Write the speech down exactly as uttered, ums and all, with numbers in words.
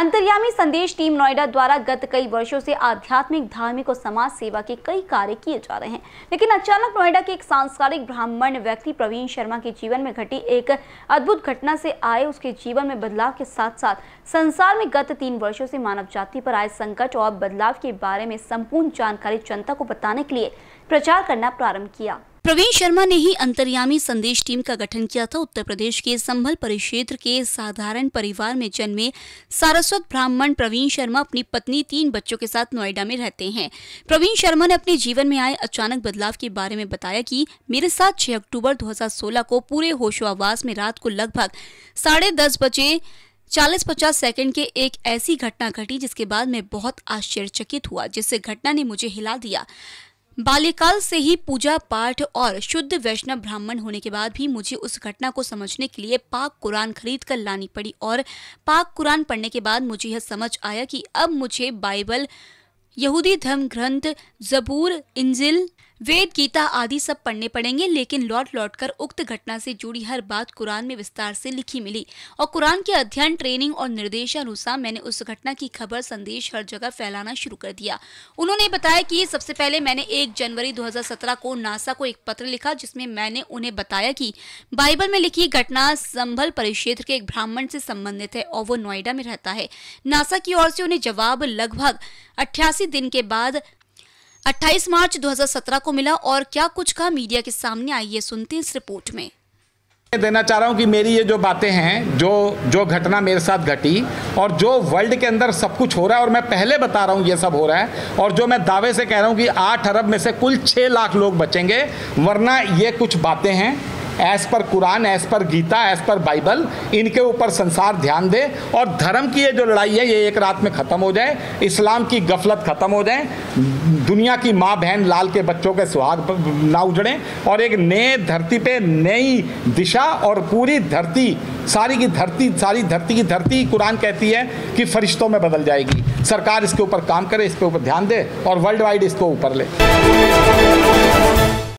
अंतर्यामी संदेश टीम नोएडा द्वारा गत कई वर्षों से आध्यात्मिक, धार्मिक और समाज सेवा के कई कार्य किए जा रहे हैं, लेकिन अचानक नोएडा के एक सांस्कृतिक ब्राह्मण व्यक्ति प्रवीण शर्मा के जीवन में घटी एक अद्भुत घटना से आए उसके जीवन में बदलाव के साथ साथ संसार में गत तीन वर्षों से मानव जाति पर आए संकट और बदलाव के बारे में संपूर्ण जानकारी जनता को बताने के लिए प्रचार करना प्रारंभ किया। प्रवीण शर्मा ने ही अंतर्यामी संदेश टीम का गठन किया था। उत्तर प्रदेश के संभल परिक्षेत्र के साधारण परिवार में जन्मे सारस्वत ब्राह्मण प्रवीण शर्मा अपनी पत्नी, तीन बच्चों के साथ नोएडा में रहते हैं। प्रवीण शर्मा ने अपने जीवन में आए अचानक बदलाव के बारे में बताया कि मेरे साथ छह अक्टूबर दो हज़ार सोलह को पूरे होशोहवास में रात को लगभग साढ़े दस बजे चालीस पचास सेकंड के एक ऐसी घटना घटी जिसके बाद मैं बहुत आश्चर्यचकित हुआ, जिससे घटना ने मुझे हिला दिया। बाल्यकाल से ही पूजा पाठ और शुद्ध वैष्णव ब्राह्मण होने के बाद भी मुझे उस घटना को समझने के लिए पाक कुरान खरीद कर लानी पड़ी और पाक कुरान पढ़ने के बाद मुझे यह समझ आया कि अब मुझे बाइबल, यहूदी धर्म ग्रंथ, जबूर, इंजिल, वेद, गीता आदि सब पढ़ने पड़ेंगे, लेकिन लौट लौट कर उक्त घटना से जुड़ी हर बात कुरान में विस्तार से लिखी मिली और कुरान के अध्ययन, ट्रेनिंग और निर्देशानुसार मैंने उस घटना की खबर, संदेश हर जगह फैलाना शुरू कर दिया। उन्होंने बताया कि सबसे पहले मैंने एक जनवरी दो हज़ार सत्रह को नासा को एक पत्र लिखा जिसमें मैंने उन्हें बताया कि बाइबल में लिखी घटना संभल परिक्षेत्र के एक ब्राह्मण से संबंधित है और वो नोएडा में रहता है। नासा की ओर से उन्हें जवाब लगभग अट्ठासी दिन के बाद अट्ठाईस मार्च दो हज़ार सत्रह को मिला और क्या कुछ कहा मीडिया के सामने आई, ये सुनते हैं इस रिपोर्ट में। मैं देना चाह रहा हूं कि मेरी ये जो बातें हैं, जो जो घटना मेरे साथ घटी और जो वर्ल्ड के अंदर सब कुछ हो रहा है, और मैं पहले बता रहा हूं ये सब हो रहा है, और जो मैं दावे से कह रहा हूं कि आठ अरब में से कुल छः लाख लोग बचेंगे, वरना ये कुछ बातें हैं as per Quran, as per Gita, as per Bible, इनके ऊपर संसार ध्यान दे और धर्म की ये जो लड़ाई है ये एक रात में ख़त्म हो जाए, इस्लाम की गफलत ख़त्म हो जाए, दुनिया की माँ बहन लाल के बच्चों के सुहाग ना उजड़ें और एक नए धरती पे नई दिशा और पूरी धरती, सारी की धरती, सारी धरती की धरती कुरान कहती है कि फरिश्तों में बदल जाएगी। सरकार इसके ऊपर काम करे, इसके ऊपर ध्यान दे और वर्ल्ड वाइड इसको ऊपर ले।